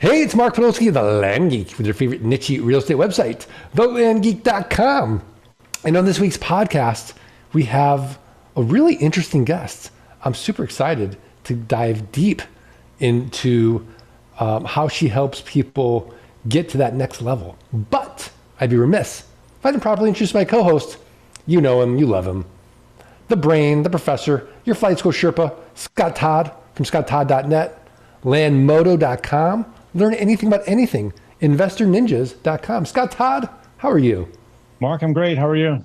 Hey, it's Mark Penolsky, The Land Geek, with your favorite niche real estate website, thelandgeek.com. And on this week's podcast, we have a really interesting guest. I'm super excited to dive deep into how she helps people get to that next level. But I'd be remiss if I didn't properly introduce my co-host. You know him, you love him. The brain, the professor, your flight school Sherpa, Scott Todd from scotttodd.net, landmoto.com. Learn anything about anything, InvestorNinjas.com. Scott Todd, how are you? Mark, I'm great. How are you?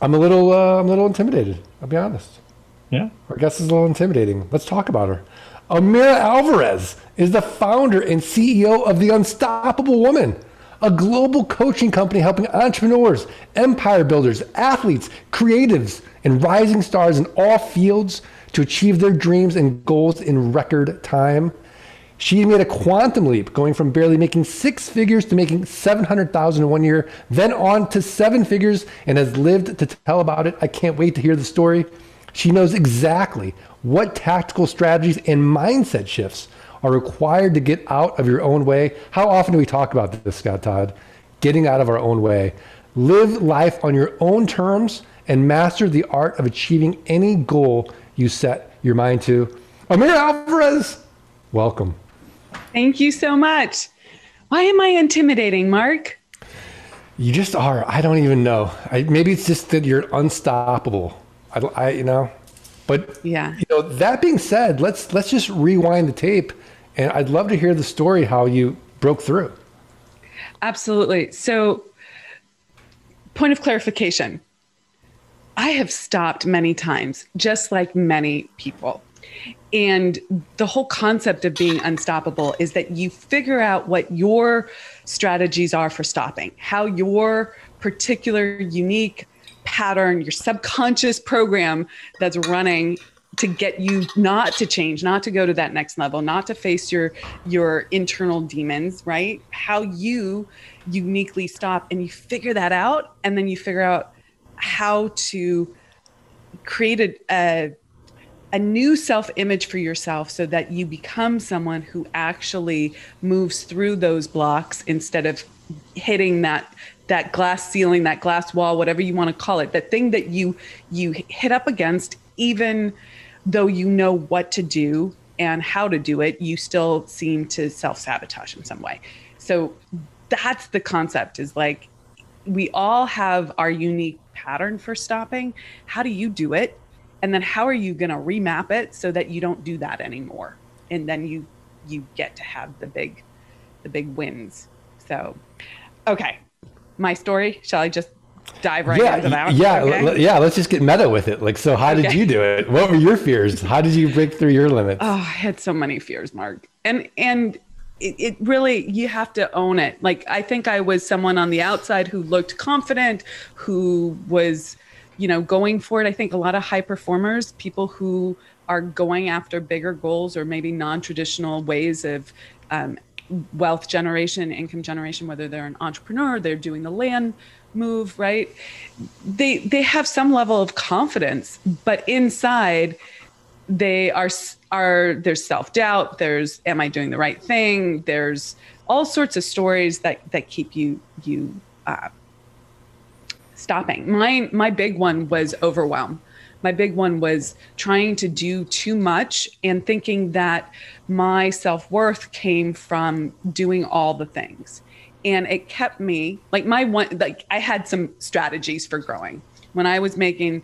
I'm a little intimidated, I'll be honest. Yeah? Our guest is a little intimidating. Let's talk about her. Amira Alvarez is the founder and CEO of The Unstoppable Woman, a global coaching company helping entrepreneurs, empire builders, athletes, creatives, and rising stars in all fields to achieve their dreams and goals in record time. She made a quantum leap, going from barely making six figures to making $700,000 in 1 year, then on to seven figures, and has lived to tell about it. I can't wait to hear the story. She knows exactly what tactical strategies and mindset shifts are required to get out of your own way. How often do we talk about this, Scott Todd? Getting out of our own way. Live life on your own terms and master the art of achieving any goal you set your mind to. Amira Alvarez, welcome. Thank you so much. Why am I intimidating, Mark? You just are. I don't even know. Maybe it's just that you're unstoppable. But yeah, that being said, let's just rewind the tape, and I'd love to hear the story how you broke through. Absolutely. So, point of clarification: I have stopped many times, just like many people. And the whole concept of being unstoppable is that you figure out what your strategies are for stopping, how your particular unique pattern, your subconscious program that's running to get you not to change, not to go to that next level, not to face your internal demons, right? How you uniquely stop, and you figure that out, and then you figure out how to create a new self-image for yourself so that you become someone who actually moves through those blocks instead of hitting that glass ceiling, that glass wall, whatever you want to call it, that thing that you hit up against, even though you know what to do and how to do it, you still seem to self-sabotage in some way. So that's the concept, is like, we all have our unique pattern for stopping. How do you do it? And then how are you going to remap it so that you don't do that anymore? And then you get to have the big wins. So, okay. My story? Shall I just dive right into that? Yeah, okay. Yeah. Let's just get meta with it. Like, so how did you do it? What were your fears? How did you break through your limits? Oh, I had so many fears, Mark. And it really, you have to own it. Like, I think I was someone on the outside who looked confident, who was, going for it. I think a lot of high performers, people who are going after bigger goals or maybe non-traditional ways of wealth generation, income generation, whether they're an entrepreneur, they're doing the land move, right? They have some level of confidence, but inside they are there's self-doubt, there's, am I doing the right thing? There's all sorts of stories that keep you stopping. My big one was overwhelm. My big one was trying to do too much and thinking that my self-worth came from doing all the things. And it kept me, I had some strategies for growing. When I was making,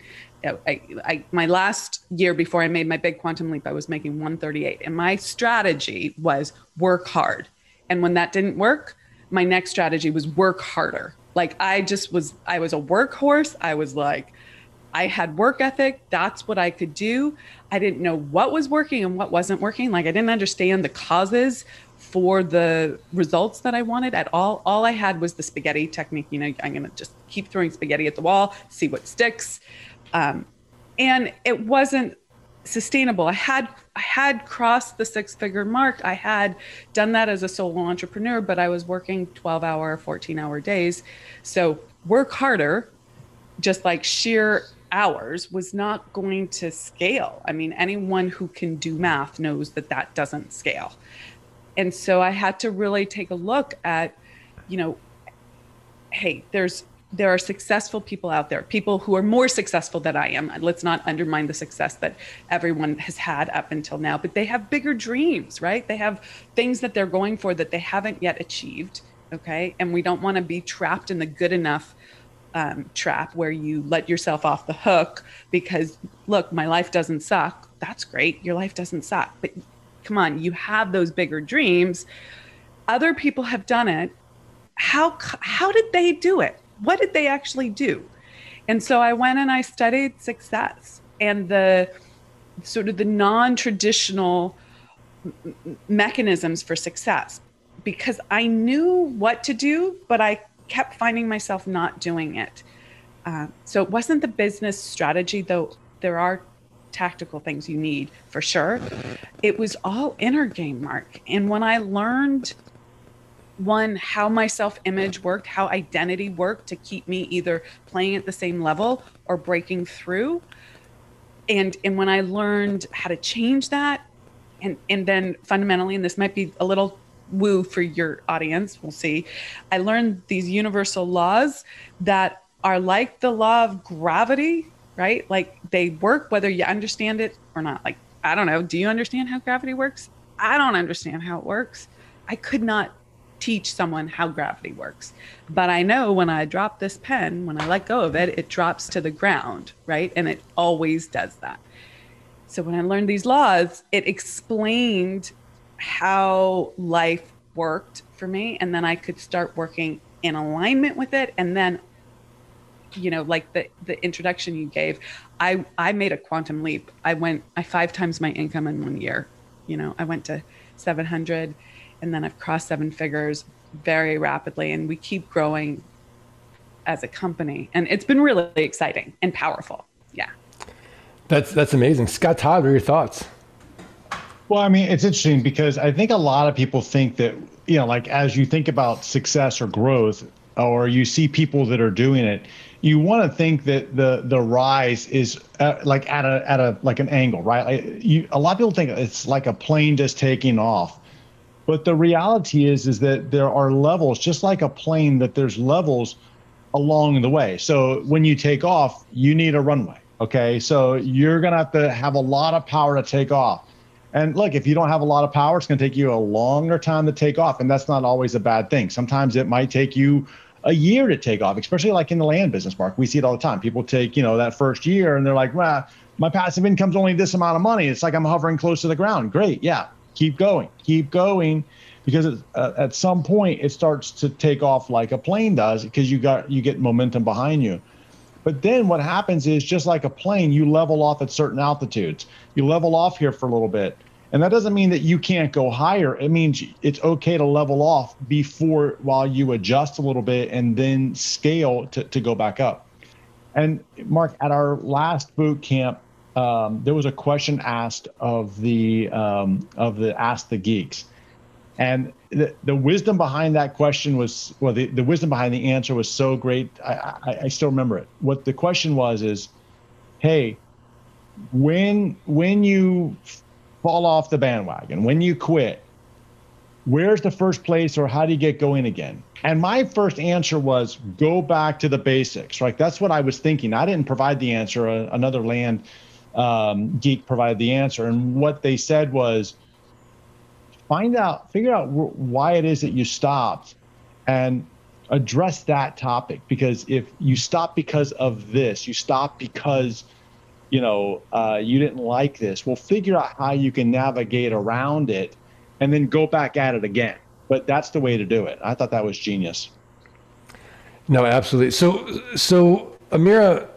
my last year before I made my big quantum leap, I was making 138. And my strategy was work hard. And when that didn't work, my next strategy was work harder. Like, I was a workhorse. I was like, I had work ethic. That's what I could do. I didn't know what was working and what wasn't working. Like, I didn't understand the causes for the results that I wanted at all. All I had was the spaghetti technique. I'm going to just keep throwing spaghetti at the wall, see what sticks. And it wasn't sustainable. I had crossed the 6-figure mark. I had done that as a solo entrepreneur, but I was working 12-hour, 14-hour days. So work harder, just like sheer hours, was not going to scale. I mean, anyone who can do math knows that that doesn't scale. And so I had to really take a look at, you know, hey, there are successful people out there, people who are more successful than I am. Let's not undermine the success that everyone has had up until now, but they have bigger dreams, right? They have things that they're going for that they haven't yet achieved, okay? And we don't want to be trapped in the good enough trap where you let yourself off the hook because, look, my life doesn't suck. That's great. Your life doesn't suck. But come on, you have those bigger dreams. Other people have done it. How did they do it? What did they actually do? And so I went and I studied success and the sort of the non-traditional mechanisms for success, because I knew what to do, but I kept finding myself not doing it. So it wasn't the business strategy, though there are tactical things you need for sure. It was all inner game, Mark. And when I learned how my self-image worked, how identity worked to keep me either playing at the same level or breaking through. And when I learned how to change that, and then fundamentally, and this might be a little woo for your audience, we'll see, I learned these universal laws that are like the law of gravity, right? Like they work whether you understand it or not. Like, I don't know, do you understand how gravity works? I don't understand how it works. I could not teach someone how gravity works. But I know when I drop this pen, when I let go of it, it drops to the ground, right? And it always does that. So when I learned these laws, it explained how life worked for me. And then I could start working in alignment with it. And then, you know, like the introduction you gave, I made a quantum leap. I 5 times my income in 1 year. You know, I went to 700. And then I've crossed 7 figures very rapidly, and we keep growing as a company. And it's been really exciting and powerful. Yeah. That's amazing. Scott Todd, what are your thoughts? Well, I mean, it's interesting because I think a lot of people think that, you know, like as you think about success or growth, or you see people that are doing it, you want to think that the rise is like at a like an angle, right? Like a lot of people think it's like a plane just taking off. But the reality is that there are levels, just like a plane, that there's levels along the way. So when you take off, you need a runway, okay? So you're gonna have to have a lot of power to take off. And look, if you don't have a lot of power, it's gonna take you a longer time to take off, and that's not always a bad thing. Sometimes it might take you a year to take off, especially like in the land business, Mark. We see it all the time. People take, you know, that first year and they're like, well, my passive income's only this amount of money. It's like I'm hovering close to the ground. Great, yeah. Keep going, because at some point it starts to take off like a plane does, because you get momentum behind you. But then what happens is, just like a plane, you level off at certain altitudes. You level off here for a little bit, and that doesn't mean that you can't go higher. It means it's okay to level off while you adjust a little bit and then scale to go back up. And Mark, at our last boot camp, there was a question asked of the Ask the Geeks, and the wisdom behind that question was, well, the wisdom behind the answer was so great. I still remember it. What the question was is, hey, when you fall off the bandwagon, when you quit, where's the first place, or how do you get going again? And my first answer was, go back to the basics. Like, that's what I was thinking. I didn't provide the answer. Another land geek provided the answer, and what they said was, figure out why it is that you stopped, and address that topic. Because if you stop because of this, you stop because, you know, you didn't like this, well, figure out how you can navigate around it, and then go back at it again. But that's the way to do it. I thought that was genius. No, absolutely. So Amira,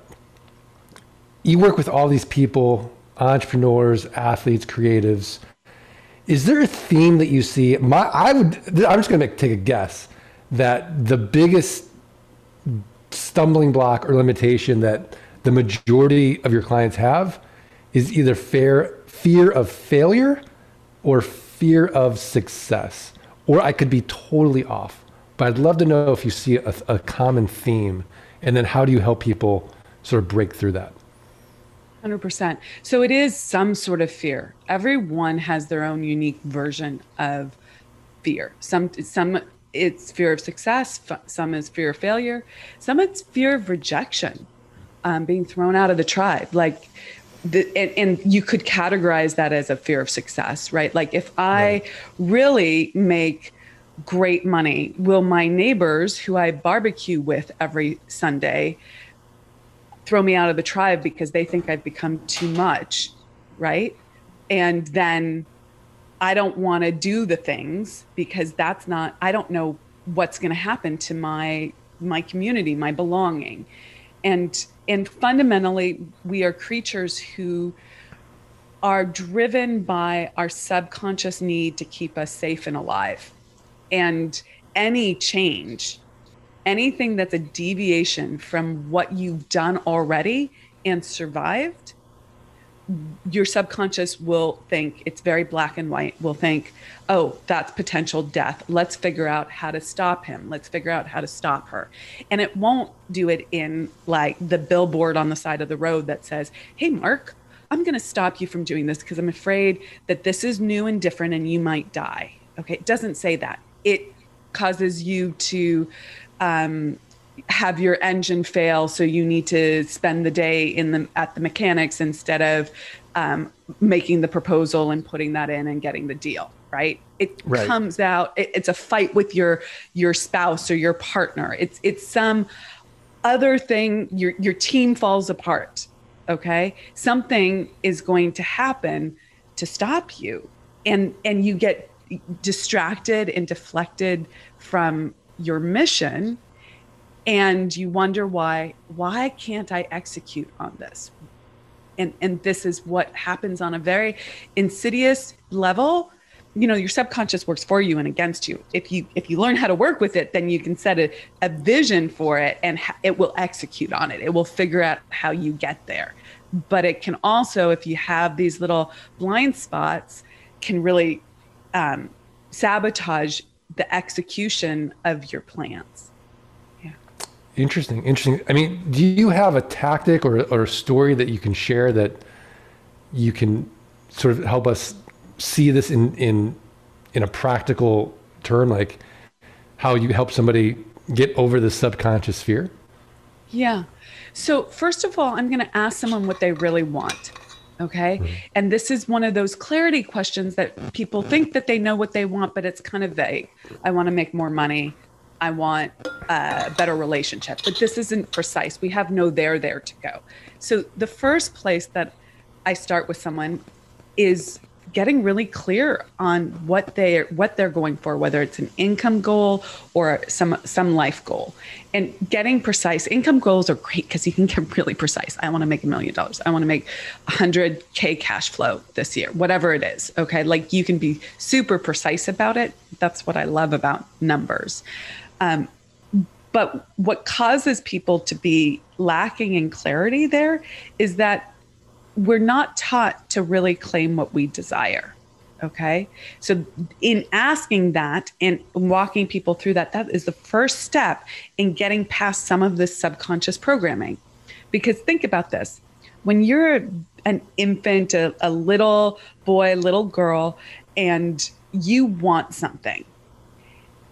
you work with all these people, entrepreneurs, athletes, creatives. Is there a theme that you see? I'm just going to take a guess that the biggest stumbling block or limitation that the majority of your clients have is either fear of failure or fear of success. Or I could be totally off, but I'd love to know if you see a common theme, and then how do you help people sort of break through that? 100%. So it is some sort of fear. Everyone has their own unique version of fear. Some it's fear of success. Some is fear of failure. Some it's fear of rejection, being thrown out of the tribe. Like, and you could categorize that as a fear of success, right? Like, if I really make great money, will my neighbors who I barbecue with every Sunday throw me out of the tribe because they think I've become too much, right? And then I don't want to do the things because that's not, I don't know what's going to happen to my community, my belonging. And fundamentally, we are creatures who are driven by our subconscious need to keep us safe and alive. And any change, anything that's a deviation from what you've done already and survived, your subconscious will think, it's very black and white, will think, oh, that's potential death. Let's figure out how to stop him. Let's figure out how to stop her. And it won't do it in like the billboard on the side of the road that says, hey, Mark, I'm going to stop you from doing this because I'm afraid that this is new and different and you might die. Okay. It doesn't say that. It causes you to have your engine fail, so you need to spend the day at the mechanics instead of making the proposal and putting that in and getting the deal, right? It comes out, it's a fight with your spouse or your partner. It's some other thing, your team falls apart, okay? Something is going to happen to stop you, and you get distracted and deflected from your mission. And you wonder why can't I execute on this? And this is what happens on a very insidious level. You know, your subconscious works for you and against you. If you learn how to work with it, then you can set a vision for it and it will execute on it. It will figure out how you get there. But it can also, if you have these little blind spots, can really sabotage the execution of your plans. Interesting. I mean, do you have a tactic or a story that you can share that you can sort of help us see this in a practical term, like how you help somebody get over the subconscious fear? Yeah. So first of all, I'm going to ask someone what they really want. Okay. Mm-hmm. And this is one of those clarity questions that people think that they know what they want, but it's kind of vague. I want to make more money. I want a better relationship, but this isn't precise. We have no there to go. So the first place that I start with someone is getting really clear on what they're going for, whether it's an income goal or some life goal, and getting precise. Income goals are great because you can get really precise. I want to make $1 million. I want to make 100K cash flow this year, whatever it is. Okay. Like, you can be super precise about it. That's what I love about numbers. But what causes people to be lacking in clarity there is that we're not taught to really claim what we desire. Okay. So in asking that and walking people through that is the first step in getting past some of this subconscious programming. Because think about this, when you're an infant, a little boy, little girl, and you want something,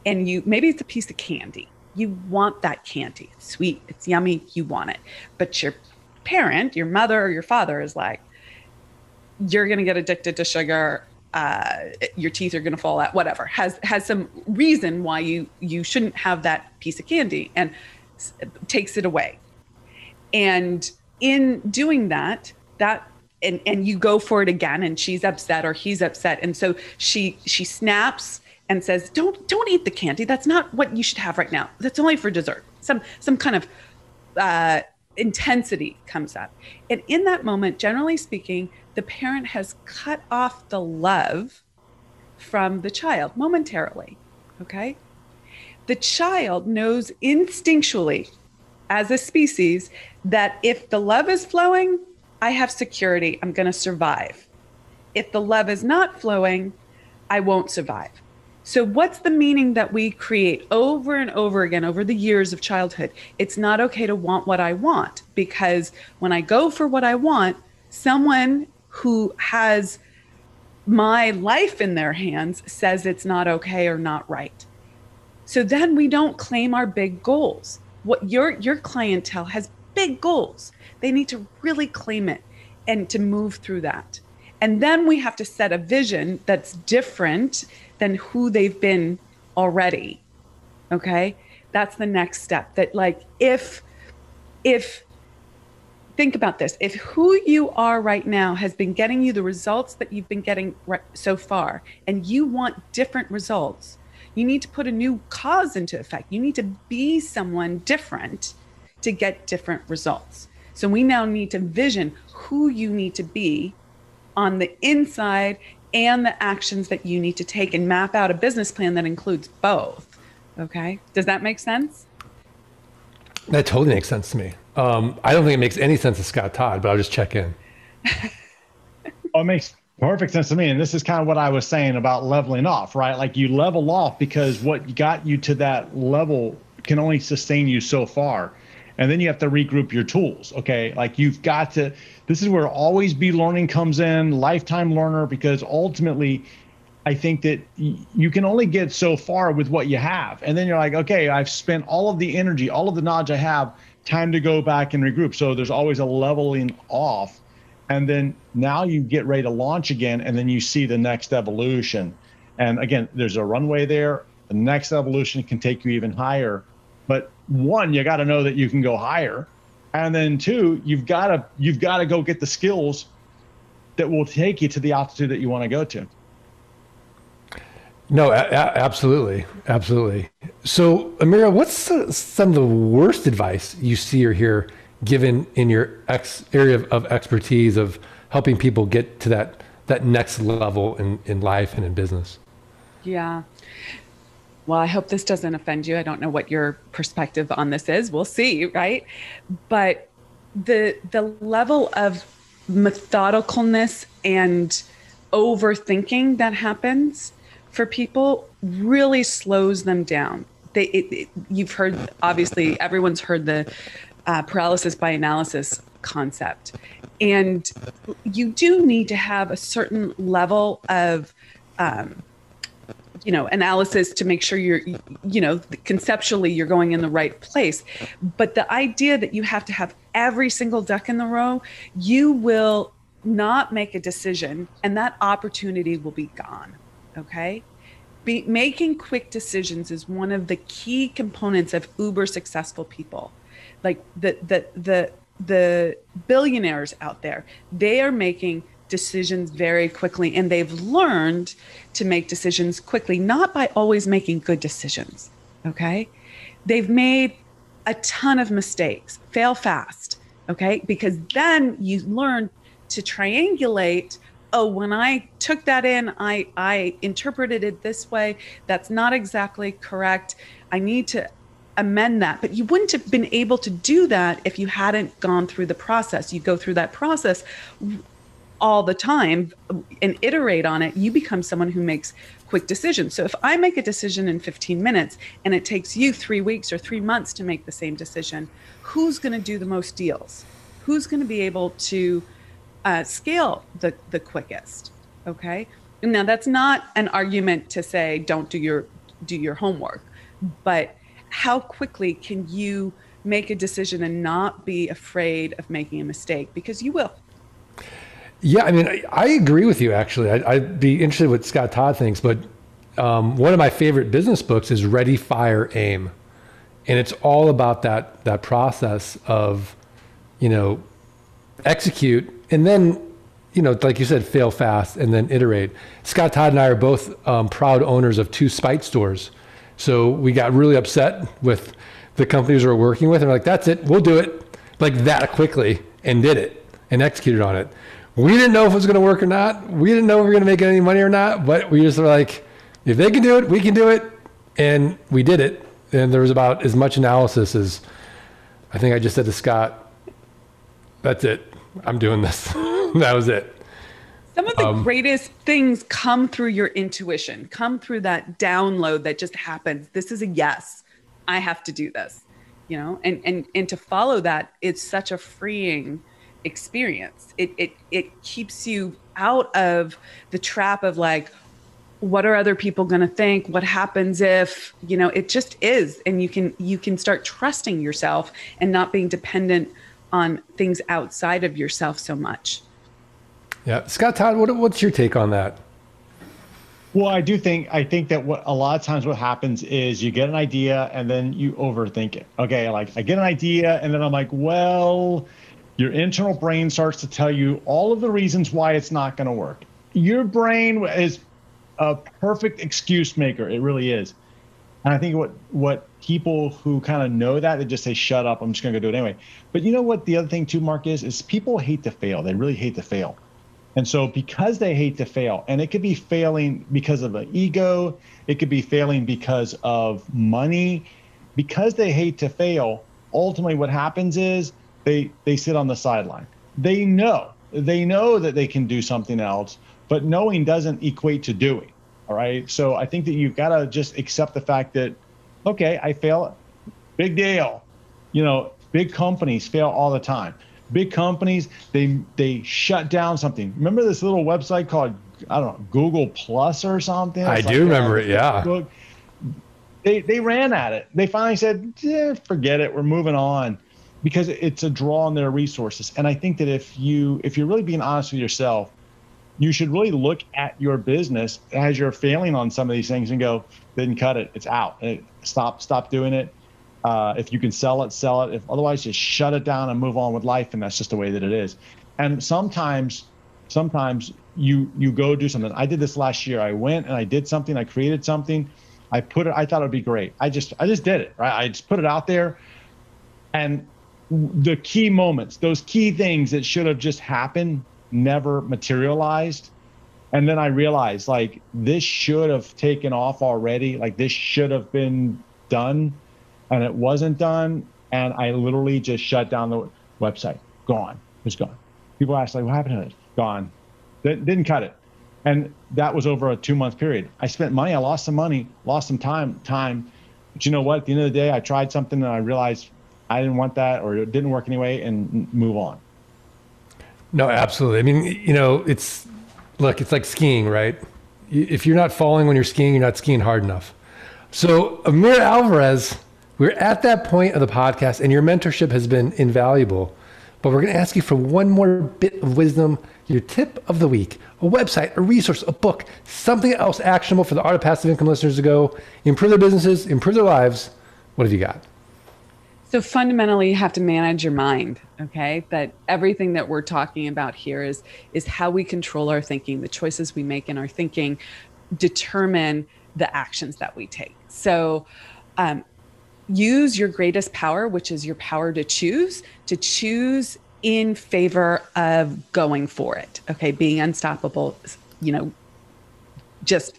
and maybe it's a piece of candy. You want that candy. It's sweet. It's yummy. You want it. But your parent, your mother or your father, is like, you're going to get addicted to sugar. Your teeth are going to fall out, whatever, has some reason why you shouldn't have that piece of candy, and takes it away. And in doing that, and you go for it again, and she's upset or he's upset. And so she snaps and says, don't eat the candy. That's not what you should have right now. That's only for dessert. Some kind of intensity comes up. And in that moment, generally speaking, the parent has cut off the love from the child momentarily. Okay. The child knows instinctually as a species that if the love is flowing, I have security. I'm going to survive. If the love is not flowing, I won't survive. So what's the meaning that we create over and over again over the years of childhood? It's not okay to want what I want, because when I go for what I want, someone who has my life in their hands says it's not okay or not right. So then we don't claim our big goals. What your clientele has big goals. They need to really claim it and to move through that. And then we have to set a vision that's different than who they've been already. Okay? That's the next step. That like, if think about this, if who you are right now has been getting you the results that you've been getting so far, and you want different results, you need to put a new cause into effect. You need to be someone different to get different results. So we now need to vision who you need to be on the inside and the actions that you need to take, and map out a business plan that includes both. Okay. Does that make sense? That totally makes sense to me. I don't think it makes any sense to Scott Todd, but I'll just check in. Oh, it makes perfect sense to me. And this is kind of what I was saying about leveling off, right? Like you level off because what got you to that level can only sustain you so far. And then you have to regroup your tools. Okay. Like you've got to, this is where always be learning comes in, lifetime learner, because ultimately I think that you can only get so far with what you have. And then you're like, okay, I've spent all of the energy, all of the knowledge I have, time to go back and regroup. So there's always a leveling off. And then now you get ready to launch again. And then you see the next evolution. And again, there's a runway there. The next evolution can take you even higher. But one, you got to know that you can go higher. And then two, you've got to go get the skills that will take you to the altitude that you want to go to. No, absolutely. Absolutely. So Amira, what's some of the worst advice you see or hear given in your area of expertise of helping people get to that next level in life and in business? Yeah. Well, I hope this doesn't offend you. I don't know what your perspective on this is. We'll see, right? But the level of methodicalness and overthinking that happens for people really slows them down. You've heard, obviously, everyone's heard the paralysis by analysis concept. And you do need to have a certain level of, analysis to make sure you're, conceptually you're going in the right place. But the idea that you have to have every single duck in the row, you will not make a decision and that opportunity will be gone. Okay. Making quick decisions is one of the key components of uber successful people. Like the billionaires out there, they are making decisions very quickly and they've learned to make decisions quickly, not by always making good decisions. Okay. They've made a ton of mistakes, fail fast. Okay. Because then you learn to triangulate. Oh, when I took that in, I interpreted it this way. That's not exactly correct. I need to amend that. But you wouldn't have been able to do that if you hadn't gone through the process. You go through that process all the time and iterate on it. You become someone who makes quick decisions. So if I make a decision in 15 minutes and it takes you 3 weeks or 3 months to make the same decision, who's going to do the most deals? Who's going to be able to scale the quickest. Okay. Now that's not an argument to say, don't do your homework, but how quickly can you make a decision and not be afraid of making a mistake? Because you will. Yeah. I mean, I agree with you actually. I'd be interested in what Scott Todd thinks, but one of my favorite business books is Ready, Fire, Aim. And it's all about that process of, execute, and then, like you said, fail fast and then iterate. Scott Todd and I are both proud owners of 2 spite stores. So we got really upset with the companies we were working with. And we're like, that's it. We'll do it like that quickly, and did it and executed on it. We didn't know if it was going to work or not. We didn't know if we were going to make any money or not. But we just were like, if they can do it, we can do it. And we did it. And there was about as much analysis as I think I just said to Scott, that's it. I'm doing this. That was it. Some of the greatest things come through your intuition, come through that download that just happens. This is a yes, I have to do this, and to follow that, it's such a freeing experience. It keeps you out of the trap of like, what are other people going to think? What happens if, you know, it just is. And you can start trusting yourself and not being dependent on things outside of yourself so much. Yeah. Scott Todd, what's your take on that? Well, I think that what a lot of times what happens is you get an idea and then you overthink it. Okay. Like I get an idea and then I'm like, well, your internal brain starts to tell you all of the reasons why it's not going to work. Your brain is a perfect excuse maker. It really is. And I think what people who kind of know that, they just say, shut up, I'm just going to go do it anyway. But you know what the other thing too, Mark, is people hate to fail. They really hate to fail. And so because they hate to fail, and it could be failing because of an ego, it could be failing because of money, because they hate to fail, ultimately what happens is they sit on the sideline. They know that they can do something else, but knowing doesn't equate to doing, all right? So I think that you've got to just accept the fact that, okay, I fail, big deal. You know, big companies fail all the time. Big companies, they shut down something. Remember this little website called, I don't know, Google Plus or something? I do remember it, yeah. They ran at it. They finally said, forget it, we're moving on, because it's a draw on their resources. And I think that if you're really being honest with yourself, you should really look at your business as you're failing on some of these things and go, didn't cut it, it's out. Stop doing it. If you can sell it, sell it. If otherwise, just shut it down and move on with life. And that's just the way that it is. And sometimes you go do something. I did this last year. I went and I did something. I created something. I thought it'd be great. I just did it, right? I just put it out there. And the key moments, those key things that should have just happened, never materialized. And then I realized, like, this should have taken off already. Like, this should have been done, and it wasn't done. And I literally just shut down the website. Gone. It's gone. People ask, like, what happened to it? Gone. Didn't cut it. And that was over a 2-month period. I spent money. I lost some money, lost some time. But you know what? At the end of the day, I tried something and I realized I didn't want that, or it didn't work anyway, and move on. No, absolutely. I mean, you know, it's like skiing, right? If you're not falling when you're skiing, you're not skiing hard enough. So Amira Alvarez, we're at that point of the podcast and your mentorship has been invaluable, but we're going to ask you for one more bit of wisdom, your tip of the week, a website, a resource, a book, something else actionable for the Art of Passive Income listeners to go improve their businesses, improve their lives. What have you got? So fundamentally, you have to manage your mind, okay? But everything that we're talking about here is how we control our thinking. The choices we make in our thinking determine the actions that we take. So use your greatest power, which is your power to choose in favor of going for it, okay? Being unstoppable, you know, just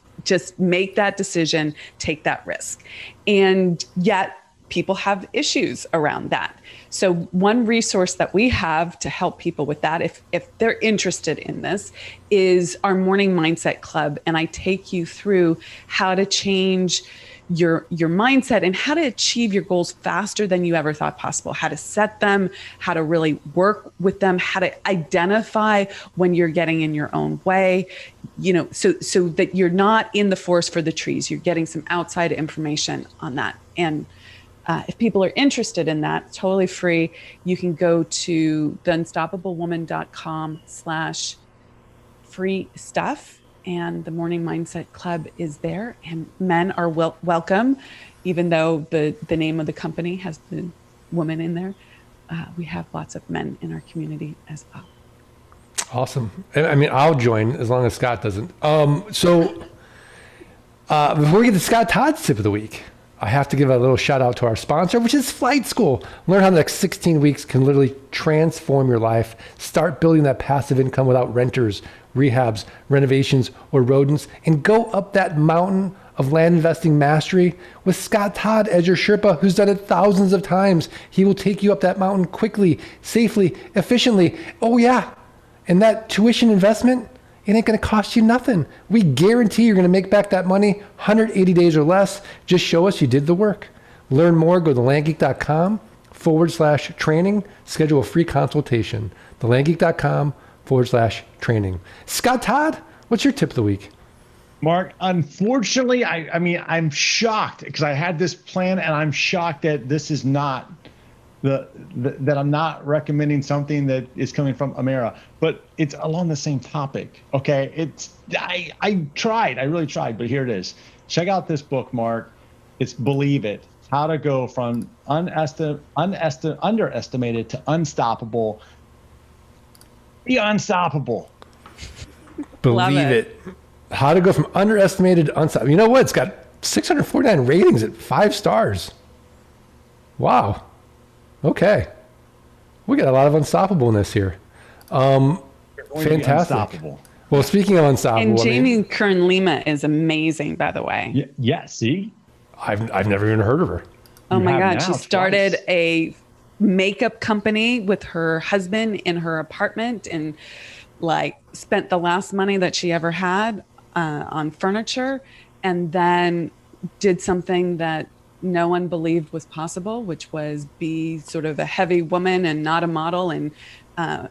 make that decision, take that risk. And yet, people have issues around that. So one resource that we have to help people with that, if they're interested in this, is our Morning Mindset Club. And I take you through how to change your mindset and how to achieve your goals faster than you ever thought possible, how to set them, how to really work with them, how to identify when you're getting in your own way, you know, so that you're not in the forest for the trees. You're getting some outside information on that. And if people are interested in that, totally free, you can go to theunstoppablewoman.com/free-stuff. And the Morning Mindset Club is there. And men are welcome, even though the name of the company has the woman in there. We have lots of men in our community as well. Awesome. I mean, I'll join as long as Scott doesn't. So before we get to Scott Todd's tip of the week, I have to give a little shout out to our sponsor, which is Flight School. Learn how the next 16 weeks can literally transform your life. Start building that passive income without renters, rehabs, renovations, or rodents, and go up that mountain of land investing mastery with Scott Todd as your Sherpa, who's done it thousands of times. He will take you up that mountain quickly, safely, efficiently. Oh yeah, and that tuition investment, it ain't gonna cost you nothing. We guarantee you're gonna make back that money 180 days or less. Just show us you did the work. Learn more, go to thelandgeek.com landgeek.com/training. Schedule a free consultation. thelandgeek.com/training. Scott Todd, what's your tip of the week? Mark, unfortunately, I mean, I'm shocked because I had this plan, and I'm shocked that this is not that I'm not recommending something that is coming from Amira, but it's along the same topic. Okay, I really tried, but here it is. Check out this book, Mark. It's Believe It: How to Go from Underestimated to Unstoppable. Be unstoppable. Believe it. How to go from underestimated to unstoppable. You know what? It's got 649 ratings at 5 stars. Wow. Okay. We got a lot of unstoppableness here. Fantastic. Unstoppable. Well, speaking of unstoppable. And Jamie Kern Lima is amazing, by the way. Yeah, see? I've never even heard of her. Oh, my God. She started a makeup company with her husband in her apartment and, like, spent the last money that she ever had on furniture, and then did something that no one believed was possible, which was be sort of a heavy woman and not a model and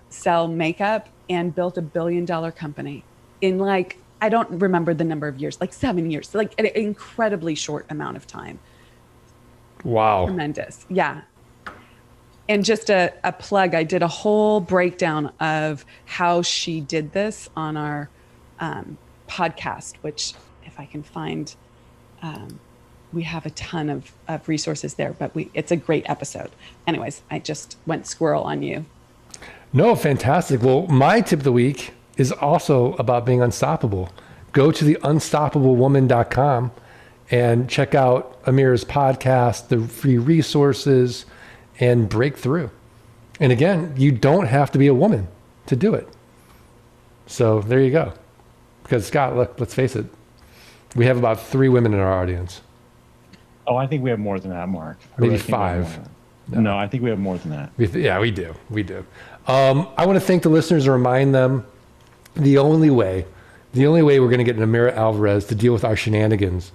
sell makeup, and built $1 billion company in, like, I don't remember the number of years, like 7 years, like an incredibly short amount of time. Wow. Tremendous. Yeah. And just a plug, I did a whole breakdown of how she did this on our podcast, which, if I can find, we have a ton of resources there, but it's a great episode. Anyways, I just went squirrel on you. No, fantastic. Well, my tip of the week is also about being unstoppable. Go to theunstoppablewoman.com and check out Amira's podcast, the free resources, and break through. And again, you don't have to be a woman to do it. So there you go. Because Scott, look, let's face it, we have about 3 women in our audience. Oh, I think we have more than that, Mark. Maybe 5. No, I think we have more than that. Yeah, we do. We do. I want to thank the listeners and remind them the only way we're going to get an Amira Alvarez to deal with our shenanigans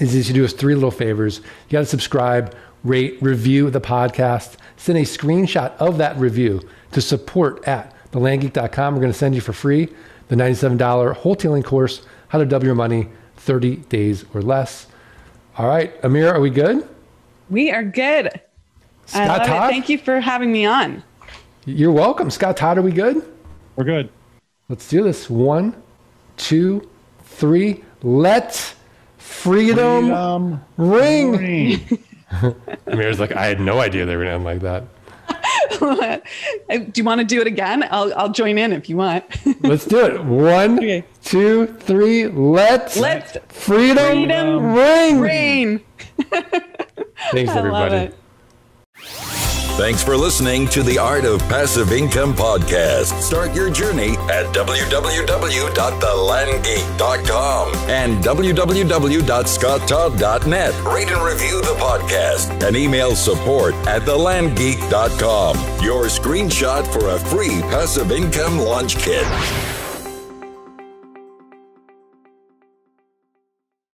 is to do us 3 little favors. You got to subscribe, rate, review the podcast, send a screenshot of that review to support@thelandgeek.com. We're going to send you for free the $97 wholesaling course, How to Double Your Money 30 Days or Less. All right, Amira, are we good? We are good. Scott I love Todd? It. Thank you for having me on. You're welcome. Scott Todd, are we good? We're good. Let's do this. 1, 2, 3. Let freedom ring. Amira's like, I had no idea they were going to end like that. Do you want to do it again? I'll join in if you want. Let's do it. 1, 2, 3. Let freedom ring. Thanks, everybody. Thanks for listening to the Art of Passive Income podcast. Start your journey at www.thelandgeek.com and www.scotttodd.net. Rate and review the podcast and email support@thelandgeek.com. Your screenshot for a free passive income launch kit.